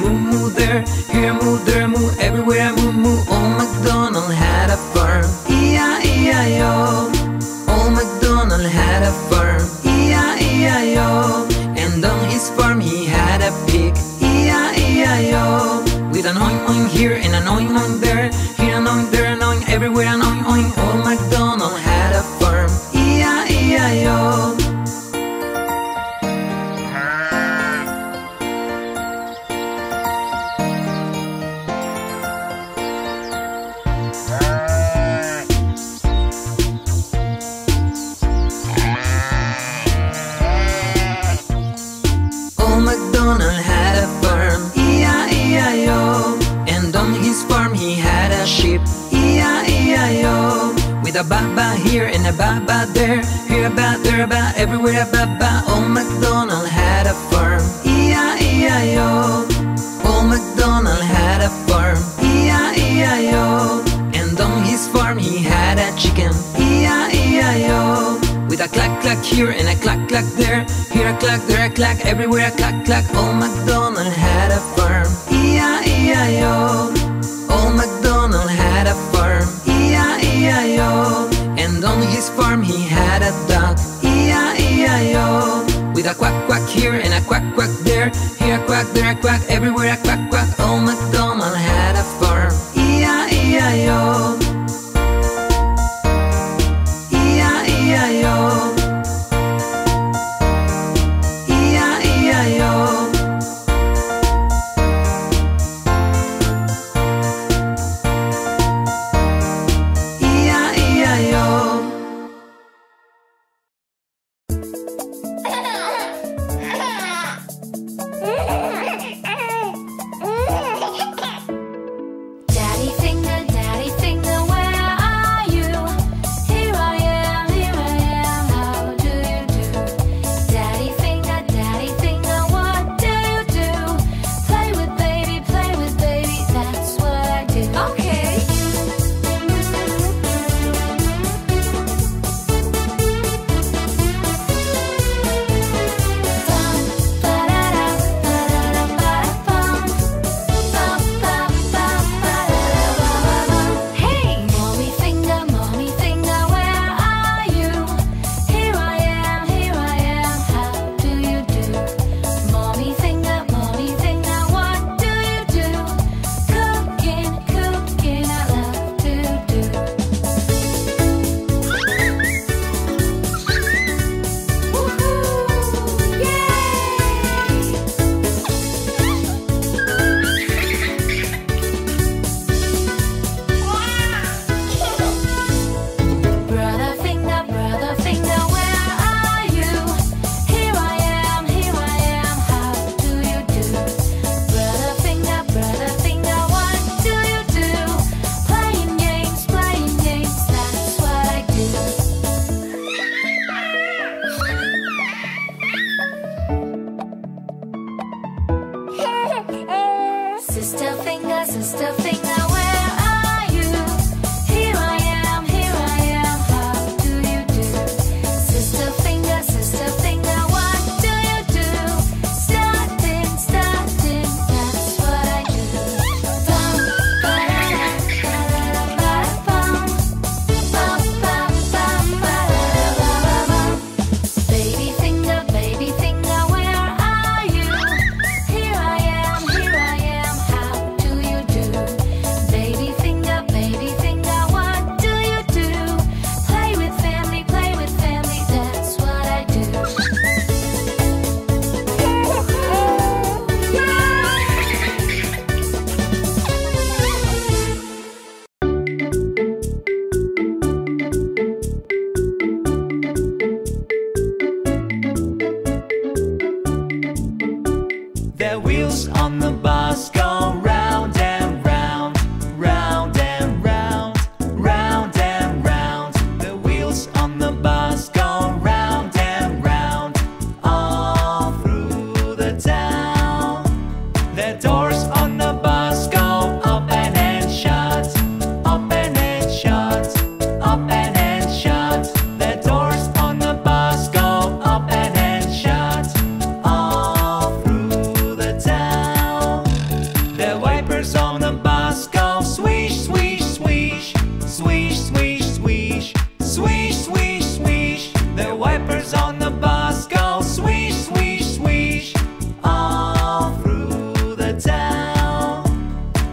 moo moo there, here moo there moo, everywhere moo moo. Old Macdonald had a farm, E-I-E-I-O. Old Macdonald had a farm, E-I-E-I-O. And on his farm he had a pig, E-I-E-I-O. With an oing oing here and an oing oing there, here an oing there an oing, everywhere an oing oing. Old Macdonald had a farm, E-I-E-I-O. With a ba-ba here and a ba-ba there, here a ba, there a ba, everywhere a ba-ba. Old Macdonald had a farm, E-I-E-I-O. Old Macdonald had a farm, E-I-E-I-O. And on his farm he had a chicken, E-I-E-I-O. With a clack-clack here and a clack-clack there, here a clack, there a clack, everywhere a clack-clack. Old Macdonald had a farm, E-I-E-I-O. Old Macdonald had a farm, E-I-E-I-O. And on his farm he had a dog, E-I-E-I-O. With a quack quack here and a quack quack there, here a quack, there a quack, everywhere a quack quack. Old Macdonald had a farm, E-I-E-I-O. E-I-E-I-O.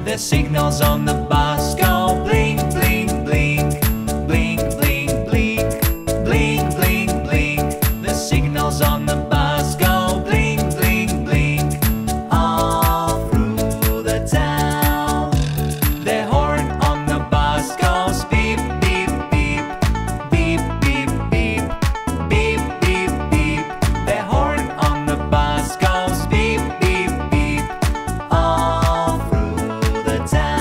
the signals on the bus go blink, blink, blink, blink, blink, blink, blink, blink, blink. The signals on the bus go blink, blink, blink, all through the town. The horn on the bus goes beep, beep, beep, beep, beep, beep, beep, beep, beep. The horn on the bus goes beep, beep, beep, all through the town.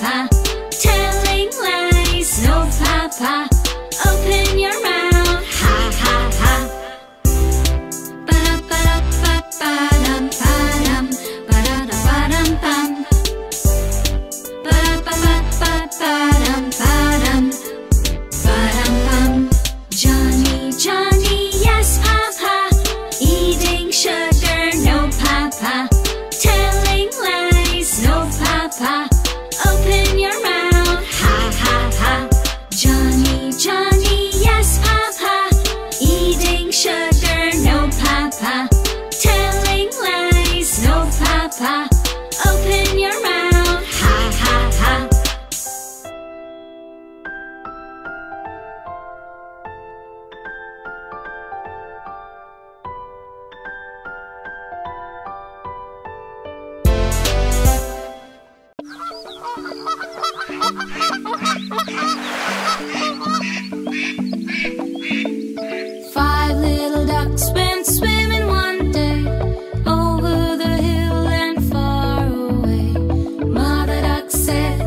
Papa, telling lies. No, Papa, open your mouth. Ha ha ha. Ba da ba da ba ba da ba dum bum. Ba da ba ba ba dum bum. Johnny, Johnny, yes, Papa, eating sugar. No, Papa, telling lies. No, Papa. Open your mouth, ha ha ha. Johnny, Johnny, yes, Papa, eating sugar. No, Papa, telling lies. No, Papa, open your mouth, ha ha ha. Five little ducks went swimming one day, over the hill and far away. Mother duck said,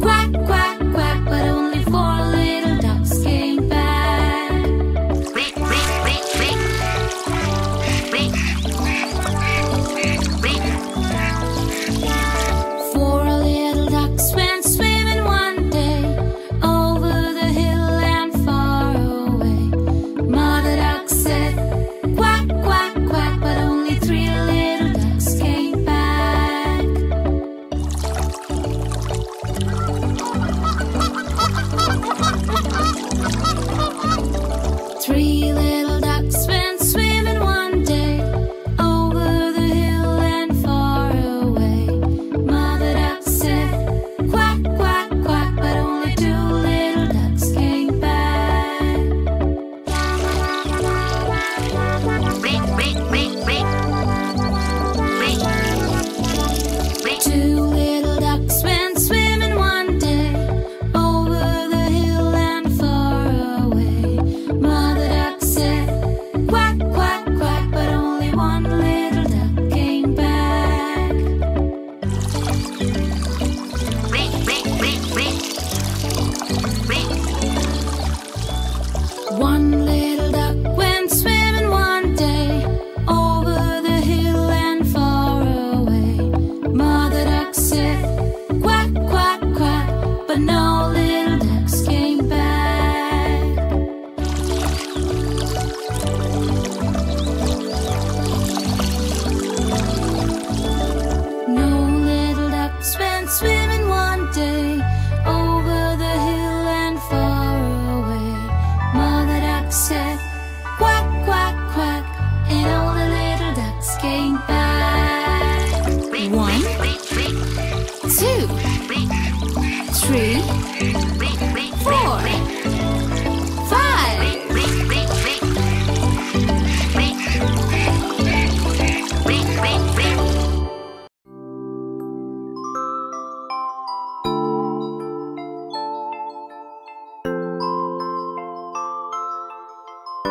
quack, quack, quack, but only four little ducks came back. Four little ducks went swimming one day, over the hill and far away. Mother duck said, quack, quack, quack, but only three little ducks came back. Three little ducks went swimming one day, over the hill and far away. Mother duck said, quack, quack, quack, but only two little ducks came back. Two little ducks went swimming one day, over the hill and far away. Mother duck said, quack, quack, quack, but only one little duck came back. One little duck went swimming one day, over the hill and far away. Mother duck said, quack, quack, quack, but no little ducks came back. No little ducks went swimming one day, over the hill and far away. Mother duck said, quack, quack, quack, and all the little ducks came back. One, two, three, four, five.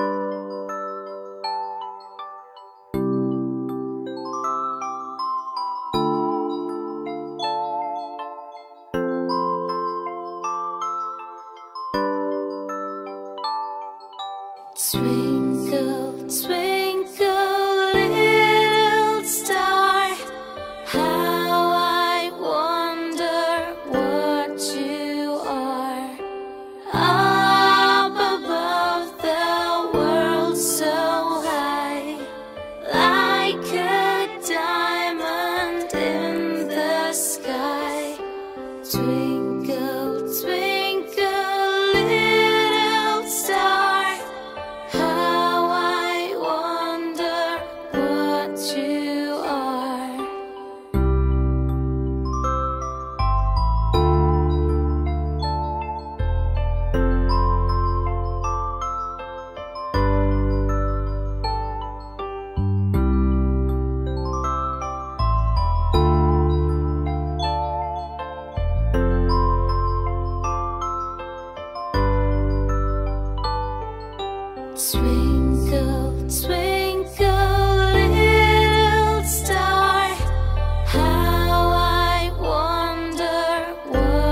Twinkle, twinkle, little star, how I wonder what you are. Up above the world so high, like a diamond in the sky. Twinkle, twinkle. Twinkle, twinkle, little star, how I wonder what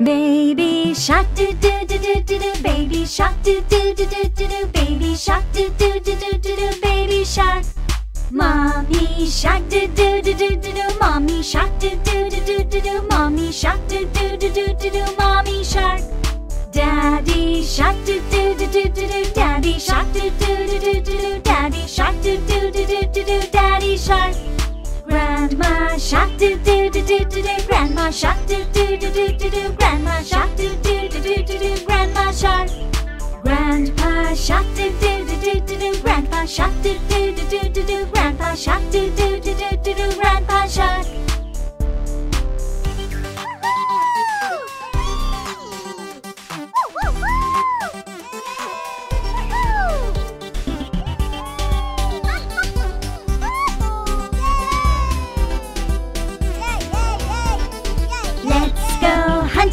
Baby shark doo doo doo doo doo doo, baby shark doo doo doo doo doo doo, baby shark doo doo doo doo doo doo, baby shark. Mommy shark doo doo doo doo doo doo, mommy shark doo doo doo doo doo doo, mommy shark doo doo doo doo doo doo, mommy shark. Daddy shark doo doo doo doo doo doo, daddy shark doo doo doo doo doo doo, daddy shark doo doo doo doo doo doo, daddy shark. Grandma shark doo doo doo doo doo doo, grandma shark doo doo doo doo doo doo, grandma shark doo doo doo doo doo doo, grandma shark. Grandpa shark doo doo doo doo doo doo, grandpa shark doo doo doo doo doo doo, grandpa shark doo doo doo doo doo doo, grandpa shark.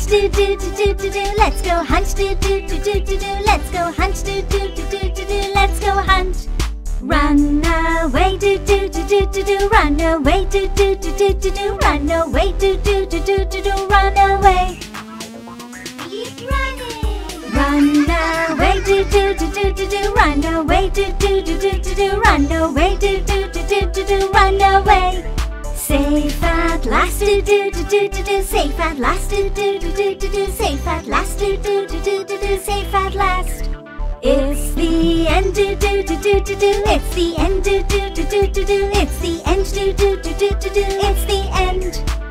Do do do do do do, let's go hunt. Do do do do do do, let's go hunt. Do do do do do do, let's go hunt. Run away, do do do do do do, run away, do do do do do do, run away, do do do do do do, run away. Keep running. Run away, do do do do do do, run away, do do do do do do, run away, do do do do do do, run away. Safe at last, do do do do do do. Safe at last, do do do do do do. Safe at last, do do do do do do. Safe at last. It's the end, do do do do do do. It's the end, do do do do do do. It's the end, do do do do do do. It's the end.